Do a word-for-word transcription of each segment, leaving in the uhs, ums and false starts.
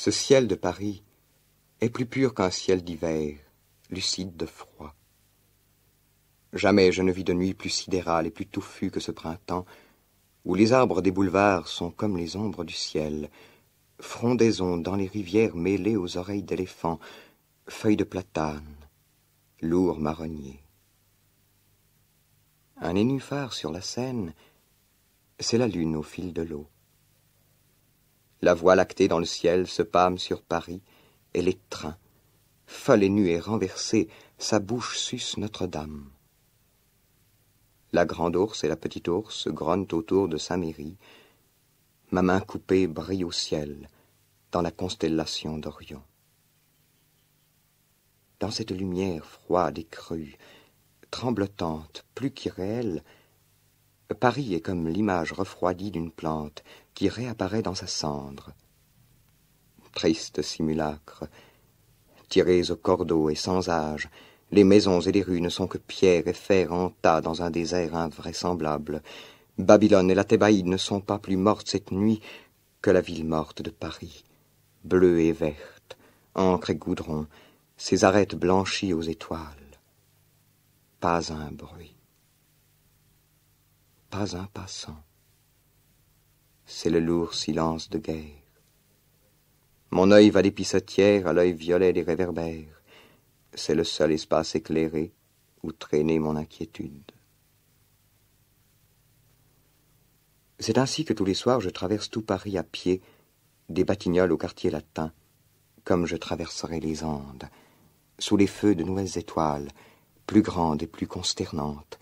Ce ciel de Paris est plus pur qu'un ciel d'hiver, lucide de froid. Jamais je ne vis de nuit plus sidérale et plus touffue que ce printemps, où les arbres des boulevards sont comme les ombres du ciel, frondaisons dans les rivières mêlées aux oreilles d'éléphants, feuilles de platane, lourds marronniers. Un nénuphar sur la Seine, c'est la lune au fil de l'eau. La voie lactée dans le ciel se pâme sur Paris, et les trains, folle et nue et renversée, sa bouche suce Notre-Dame. La Grande Ourse et la Petite Ourse grognent autour de Saint-Merry. Ma main coupée brille au ciel, dans la constellation d'Orion. Dans cette lumière froide et crue, tremblotante, plus qu'irréelle, Paris est comme l'image refroidie d'une plante qui réapparaît dans sa cendre. Triste simulacre, tirés au cordeau et sans âge, les maisons et les rues ne sont que pierres et fer en tas dans un désert invraisemblable. Babylone et la Thébaïde ne sont pas plus mortes cette nuit que la ville morte de Paris, bleue et verte, encre et goudron, ses arêtes blanchies aux étoiles. Pas un bruit, pas un passant. C'est le lourd silence de guerre. Mon œil va des pissotières à l'œil violet des réverbères. C'est le seul espace éclairé où traînait mon inquiétude. C'est ainsi que tous les soirs je traverse tout Paris à pied, des Batignolles au Quartier Latin, comme je traverserai les Andes, sous les feux de nouvelles étoiles, plus grandes et plus consternantes,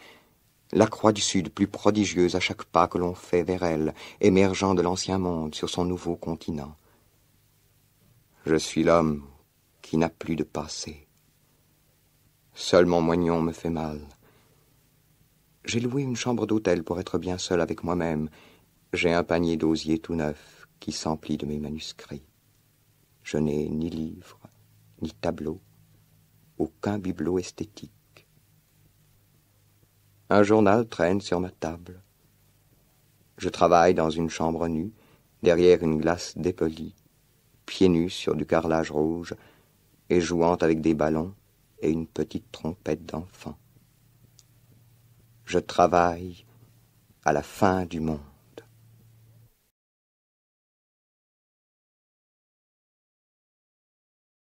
la Croix du Sud plus prodigieuse à chaque pas que l'on fait vers elle, émergeant de l'ancien monde sur son nouveau continent. Je suis l'homme qui n'a plus de passé. Seul mon moignon me fait mal. J'ai loué une chambre d'hôtel pour être bien seul avec moi-même. J'ai un panier d'osier tout neuf qui s'emplit de mes manuscrits. Je n'ai ni livre, ni tableau, aucun bibelot esthétique. Un journal traîne sur ma table. Je travaille dans une chambre nue, derrière une glace dépolie, pieds nus sur du carrelage rouge et jouant avec des ballons, et une petite trompette d'enfant. Je travaille à la fin du monde.